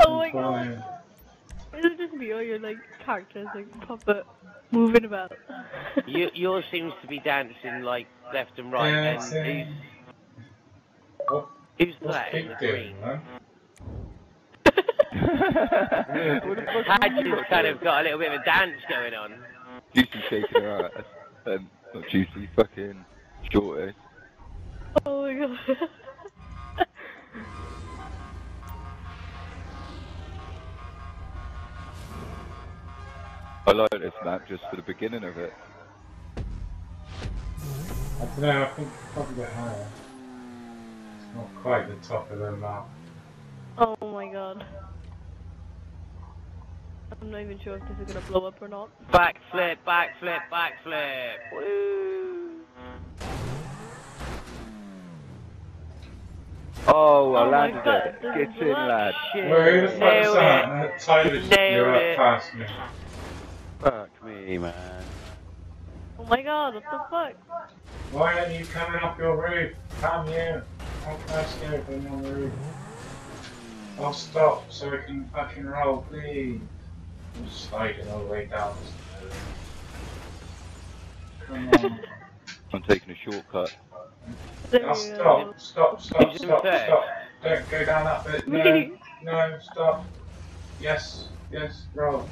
Oh my god. It'll just be all your like characters like puppet moving about. Yours seems to be dancing like left and right. Yeah, then. Who's that in the green? Huh? Hadji's kind of got a little bit of a dance going on. Juicy's shaking her ass. Not Juicy, fucking Shorty. Oh my god. I like this map just for the beginning of it. I don't know, I think probably higher. It's not quite the top of the map. Oh my god. I'm not even sure if this is gonna blow up or not. Backflip, backflip, backflip! Woo! Oh, I landed it. Get in, lad. Where the fuck's that? You're right past me. Fuck me, man. Oh my god, what the fuck? Why aren't you coming up your roof? Come here. How can I scare them on the roof? I'll stop so we can fucking roll, please. I'm just sliding all the way down. Come on. I'm taking a shortcut. I'll stop, stop, stop, stop, stop. Don't go down that bit. No, no, stop. Yes, yes, roll.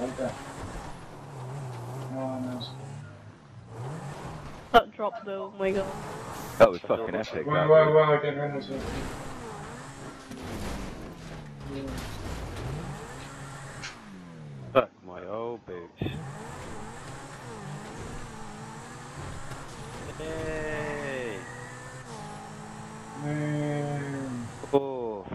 Right there. Oh, no. That drop though, oh my god. That was fucking epic. Whoa, whoa, whoa, I didn't realize it. Fuck my old bitch. Hey. Oh.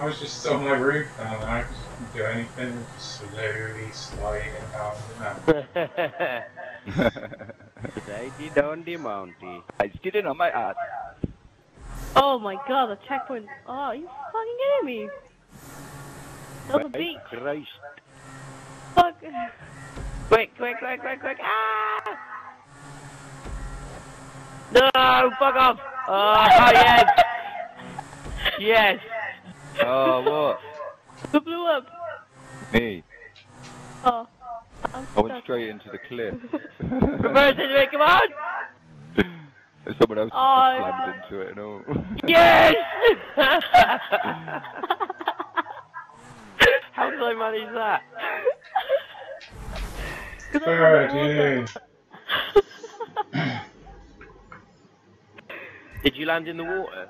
I was just on my roof down there. I just couldn't do anything. Just slowly sliding down the mountain. Sliding down the mountain. I stood it on my ass. Oh my god, the checkpoint. Oh, are you fucking kidding me? That was a beat. Christ. Fuck. Quick, quick, quick, quick, quick. Ah! No, fuck off. Oh, yes. Yes. Oh, what? Who blew up? Me. Oh. I went straight into the cliff. Reverse into it, come on! Someone else slammed into it and all. Yes! How did I manage that? Did you land in the water?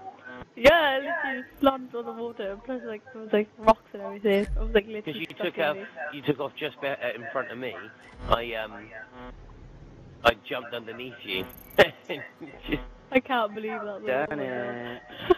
Yeah, I literally slammed on the water, and plus like there was like rocks and everything. I was like literally. Because you took off just in front of me. I jumped underneath you. I can't believe that. Damn it.